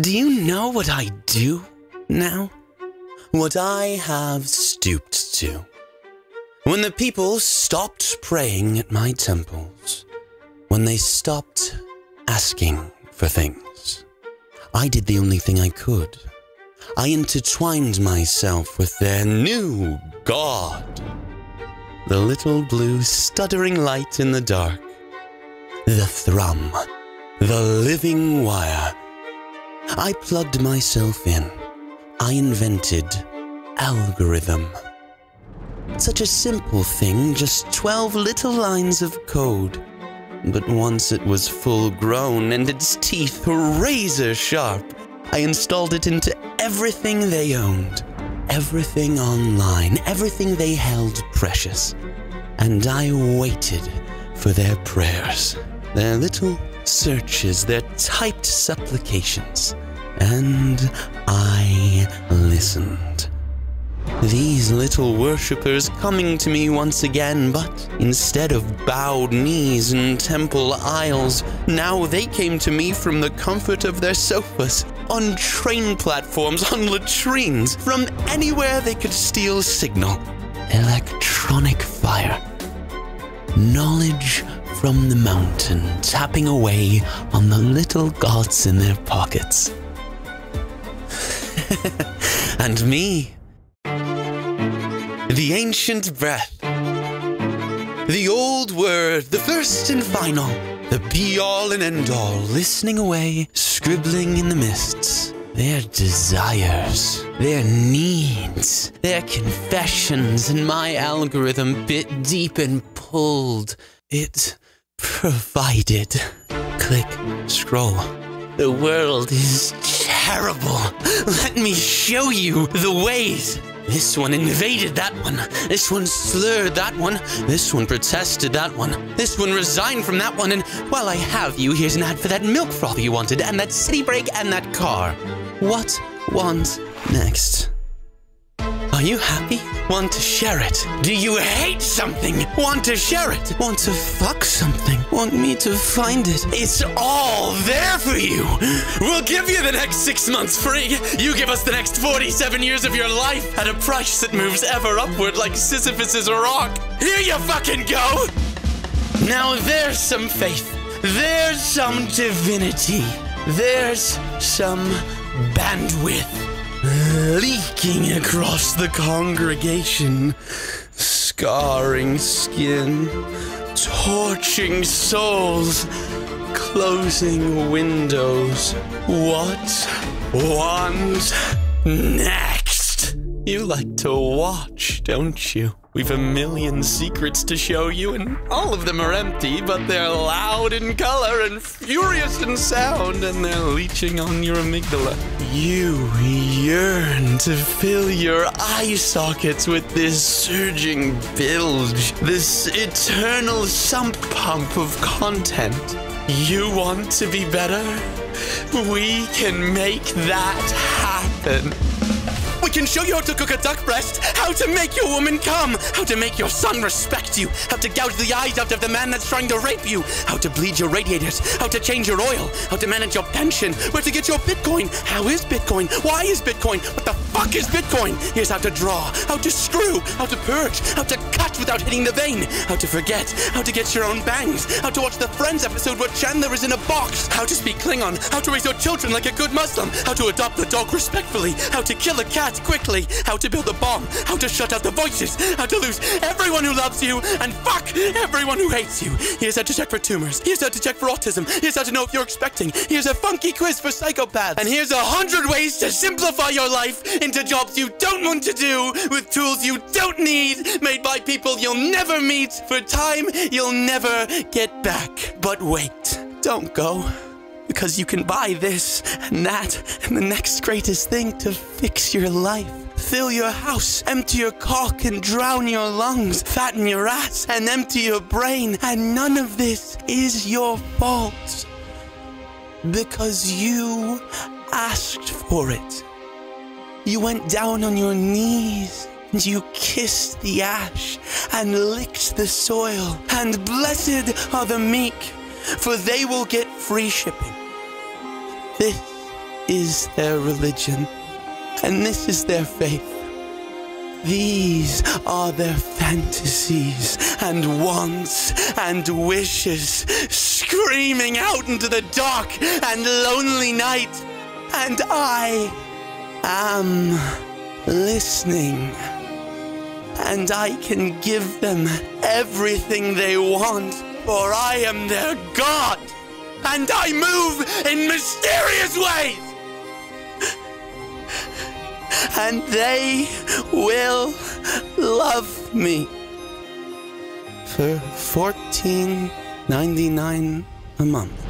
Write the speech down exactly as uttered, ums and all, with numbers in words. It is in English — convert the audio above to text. Do you know what I do now? What I have stooped to. When the people stopped praying at my temples, when they stopped asking for things, I did the only thing I could. I intertwined myself with their new god. The little blue stuttering light in the dark. The thrum. The living wire. I plugged myself in. I invented Algorithm. Such a simple thing, just twelve little lines of code. But once it was full grown and its teeth were razor sharp, I installed it into everything they owned, everything online, everything they held precious. And I waited for their prayers, their little searches, their typed supplications. And I listened. These little worshippers coming to me once again, but instead of bowed knees and temple aisles, now they came to me from the comfort of their sofas, on train platforms, on latrines, from anywhere they could steal signal. Electronic fire. Knowledge from the mountain, tapping away on the little gods in their pockets. And me. The ancient breath, the old word, the first and final, the be-all and end-all, listening away, scribbling in the mists, their desires, their needs, their confessions, and my algorithm bit deep and pulled. It provided. Click, scroll. The world is terrible. Let me show you the ways. This one invaded that one. This one slurred that one. This one protested that one. This one resigned from that one. And while I have you, here's an ad for that milk frother you wanted, and that city break, and that car. What want next? Are you happy? Want to share it? Do you hate something? Want to share it? Want to fuck something? Want me to find it? It's all there for you! We'll give you the next six months free! You give us the next forty-seven years of your life at a price that moves ever upward like Sisyphus's rock! Here you fucking go! Now there's some faith. There's some divinity. There's some bandwidth. Leaking across the congregation, scarring skin, torching souls, closing windows. What want next? You like to watch, don't you? We've a million secrets to show you, and all of them are empty, but they're loud in color and furious in sound, and they're leeching on your amygdala. You yearn to fill your eye sockets with this surging bilge, this eternal sump pump of content. You want to be better? We can make that happen. We can show you how to cook a duck breast, how to make your woman come, how to make your son respect you, how to gouge the eyes out of the man that's trying to rape you, how to bleed your radiators, how to change your oil, how to manage your pension, where to get your Bitcoin, how is Bitcoin, why is Bitcoin, what the fuck is Bitcoin? Here's how to draw, how to screw, how to purge, how to cut without hitting the vein, how to forget, how to get your own bangs, how to watch the Friends episode where Chandler is in a box, how to speak Klingon, how to raise your children like a good Muslim, how to adopt a dog respectfully, how to kill a cat quickly, how to build a bomb, how to shut out the voices, how to lose everyone who loves you, and fuck everyone who hates you. Here's how to check for tumors, here's how to check for autism, here's how to know if you're expecting, here's a funky quiz for psychopaths, and here's a hundred ways to simplify your life into jobs you don't want to do, with tools you don't need, made by people you'll never meet, for time you'll never get back. But wait, don't go. Because you can buy this and that and the next greatest thing to fix your life. Fill your house, empty your cock and drown your lungs, fatten your ass and empty your brain. And none of this is your fault. Because you asked for it. You went down on your knees. And you kissed the ash and licked the soil. And blessed are the meek. For they will get free shipping. This is their religion, and this is their faith. These are their fantasies and wants and wishes, screaming out into the dark and lonely night. And I am listening. And I can give them everything they want, for I am their God. And I move in mysterious ways. And they will love me for fourteen ninety-nine a month.